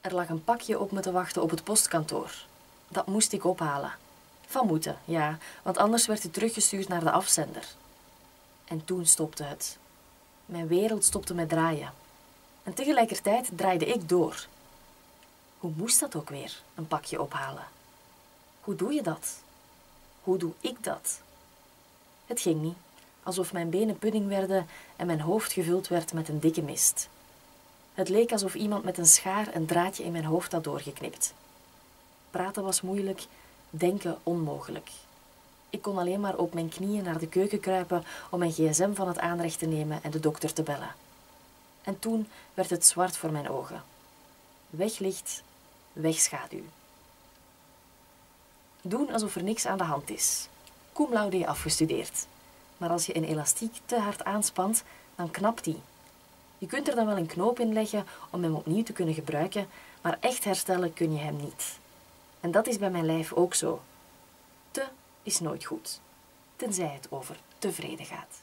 Er lag een pakje op me te wachten op het postkantoor. Dat moest ik ophalen. Van moeten, ja, want anders werd het teruggestuurd naar de afzender. En toen stopte het. Mijn wereld stopte met draaien. En tegelijkertijd draaide ik door. Hoe moest dat ook weer, een pakje ophalen? Hoe doe je dat? Hoe doe ik dat? Het ging niet, alsof mijn benen pudding werden en mijn hoofd gevuld werd met een dikke mist. Het leek alsof iemand met een schaar een draadje in mijn hoofd had doorgeknipt. Praten was moeilijk, denken onmogelijk. Ik kon alleen maar op mijn knieën naar de keuken kruipen om mijn gsm van het aanrecht te nemen en de dokter te bellen. En toen werd het zwart voor mijn ogen. Weglicht, wegschaduw. Doen alsof er niks aan de hand is. Cum laude afgestudeerd. Maar als je een elastiek te hard aanspant, dan knapt die. Je kunt er dan wel een knoop in leggen om hem opnieuw te kunnen gebruiken, maar echt herstellen kun je hem niet. En dat is bij mijn lijf ook zo. Te is nooit goed, tenzij het over tevreden gaat.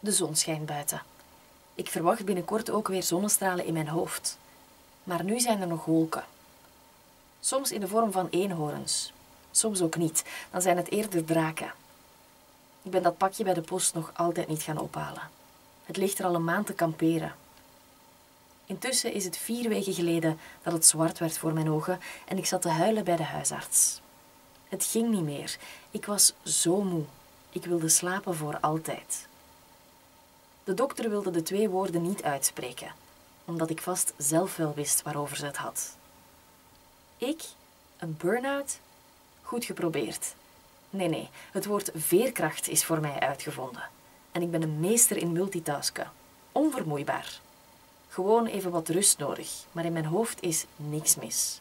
De zon schijnt buiten. Ik verwacht binnenkort ook weer zonnestralen in mijn hoofd. Maar nu zijn er nog wolken. Soms in de vorm van eenhoorns, soms ook niet, dan zijn het eerder draken. Ik ben dat pakje bij de post nog altijd niet gaan ophalen. Het ligt er al een maand te kamperen. Intussen is het 4 weken geleden dat het zwart werd voor mijn ogen en ik zat te huilen bij de huisarts. Het ging niet meer. Ik was zo moe. Ik wilde slapen voor altijd. De dokter wilde de 2 woorden niet uitspreken, omdat ik vast zelf wel wist waarover ze het had. Ik? Een burn-out? Goed geprobeerd. Nee, nee, het woord veerkracht is voor mij uitgevonden. En ik ben een meester in multitasken. Onvermoeibaar. Gewoon even wat rust nodig, maar in mijn hoofd is niks mis.